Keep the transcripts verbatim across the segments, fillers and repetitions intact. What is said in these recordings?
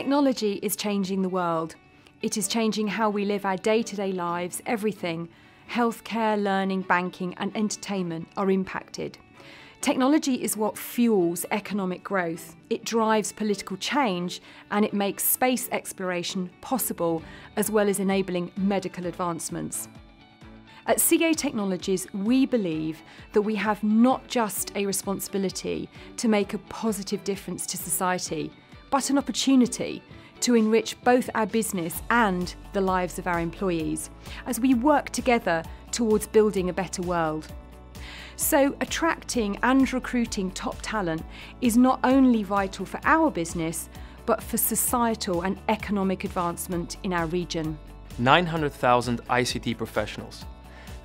Technology is changing the world. It is changing how we live our day-to-day lives. Everything, healthcare, learning, banking and entertainment are impacted. Technology is what fuels economic growth. It drives political change and it makes space exploration possible, as well as enabling medical advancements. At C A Technologies, we believe that we have not just a responsibility to make a positive difference to society, but an opportunity to enrich both our business and the lives of our employees as we work together towards building a better world. So attracting and recruiting top talent is not only vital for our business, but for societal and economic advancement in our region. nine hundred thousand I C T professionals.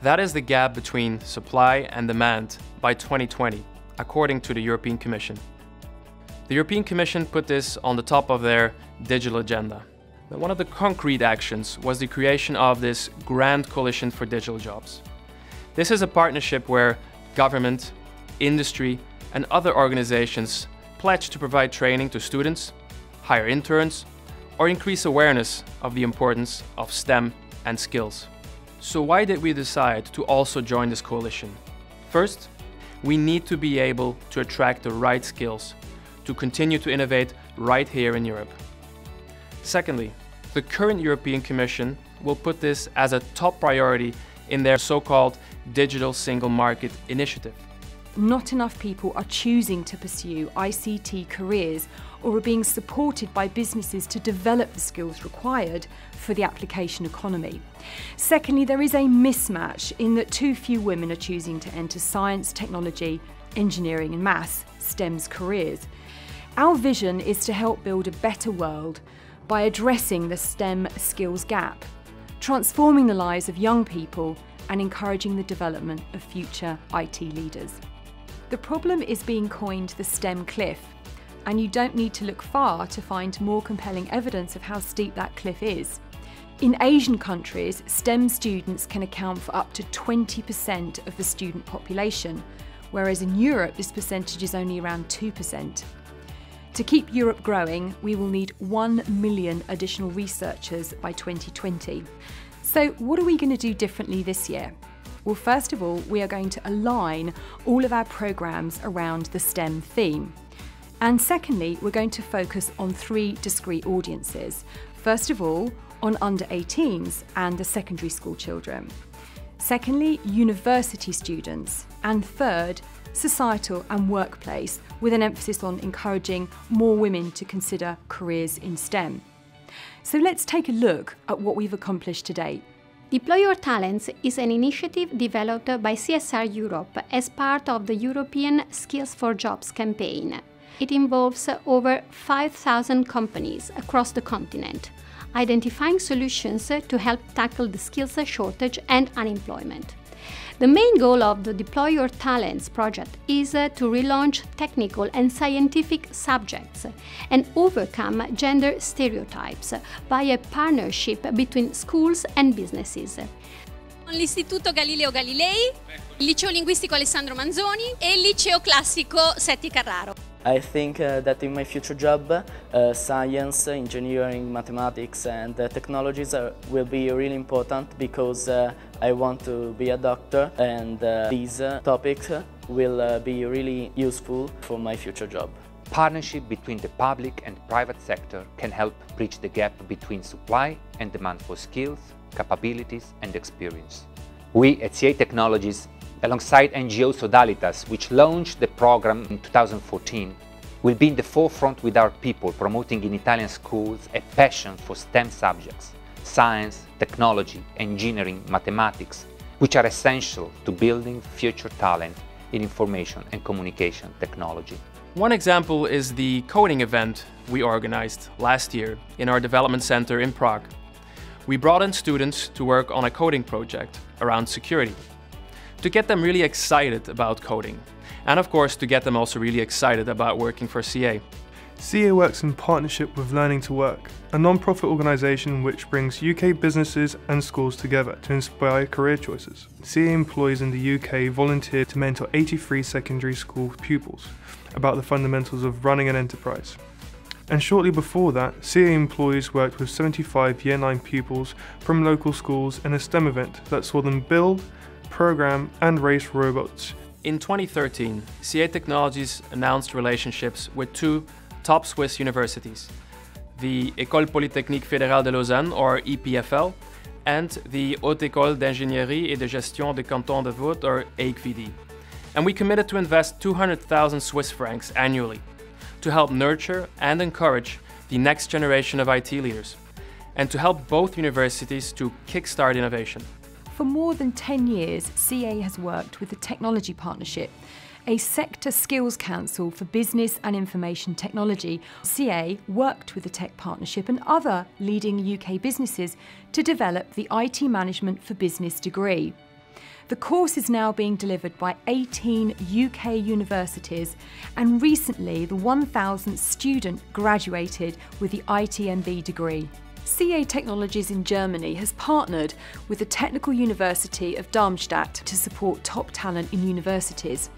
That is the gap between supply and demand by twenty twenty, according to the European Commission. The European Commission put this on the top of their digital agenda. But one of the concrete actions was the creation of this Grand Coalition for Digital Jobs. This is a partnership where government, industry and other organizations pledge to provide training to students, hire interns or increase awareness of the importance of STEM and skills. So why did we decide to also join this coalition? First, we need to be able to attract the right skills to continue to innovate right here in Europe. Secondly, the current European Commission will put this as a top priority in their so-called Digital Single Market Initiative. Not enough people are choosing to pursue I C T careers or are being supported by businesses to develop the skills required for the application economy. Secondly, there is a mismatch in that too few women are choosing to enter science, technology, engineering and maths, STEM's careers. Our vision is to help build a better world by addressing the STEM skills gap, transforming the lives of young people and encouraging the development of future I T leaders. The problem is being coined the STEM cliff, and you don't need to look far to find more compelling evidence of how steep that cliff is. In Asian countries, STEM students can account for up to twenty percent of the student population, whereas in Europe this percentage is only around two percent. To keep Europe growing, we will need one million additional researchers by twenty twenty. So what are we going to do differently this year? Well, first of all, we are going to align all of our programmes around the STEM theme. And secondly, we're going to focus on three discrete audiences. First of all, on under eighteens and the secondary school children. Secondly, university students. And third, societal and workplace, with an emphasis on encouraging more women to consider careers in STEM. So let's take a look at what we've accomplished to date. Deploy Your Talents is an initiative developed by C S R Europe as part of the European Skills for Jobs campaign. It involves over five thousand companies across the continent, identifying solutions to help tackle the skills shortage and unemployment. The main goal of the Deploy Your Talents project is to relaunch technical and scientific subjects and overcome gender stereotypes by a partnership between schools and businesses. L'Istituto Galileo Galilei, il Liceo Linguistico Alessandro Manzoni e il Liceo Classico Setti Carraro. I think uh, that in my future job, uh, science, engineering, mathematics and uh, technologies are, will be really important, because uh, I want to be a doctor, and uh, these uh, topics will uh, be really useful for my future job. Partnership between the public and private sector can help bridge the gap between supply and demand for skills, capabilities and experience. We at C A Technologies, alongside N G O Sodalitas, which launched the program in two thousand fourteen, will be in the forefront with our people, promoting in Italian schools a passion for STEM subjects, science, technology, engineering, mathematics, which are essential to building future talent in information and communication technology. One example is the coding event we organized last year in our development center in Prague. We brought in students to work on a coding project around security, to get them really excited about coding, and of course to get them also really excited about working for C A. C A works in partnership with Learning to Work, a non-profit organisation which brings U K businesses and schools together to inspire career choices. C A employees in the U K volunteered to mentor eighty-three secondary school pupils about the fundamentals of running an enterprise. And shortly before that, C A employees worked with seventy-five Year nine pupils from local schools in a STEM event that saw them build, program and race robots. In twenty thirteen, C A Technologies announced relationships with two top Swiss universities, the Ecole Polytechnique Fédérale de Lausanne, or E P F L, and the Haute Ecole d'Ingénierie et de Gestion de Canton de Vaud, or H E I G V D. And we committed to invest two hundred thousand Swiss francs annually to help nurture and encourage the next generation of I T leaders, and to help both universities to kickstart innovation. For more than ten years, C A has worked with the Technology Partnership, a sector skills council for business and information technology. C A worked with the Tech Partnership and other leading U K businesses to develop the I T Management for Business degree. The course is now being delivered by eighteen U K universities, and recently the one thousandth student graduated with the I T M B degree. C A Technologies in Germany has partnered with the Technical University of Darmstadt to support top talent in universities.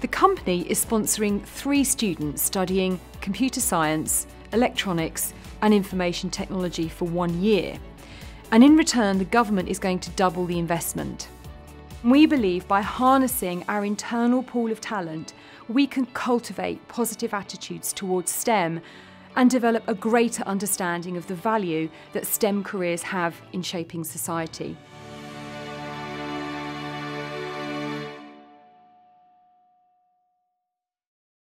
The company is sponsoring three students studying computer science, electronics and information technology for one year. And in return, the government is going to double the investment. We believe by harnessing our internal pool of talent, we can cultivate positive attitudes towards STEM and develop a greater understanding of the value that STEM careers have in shaping society.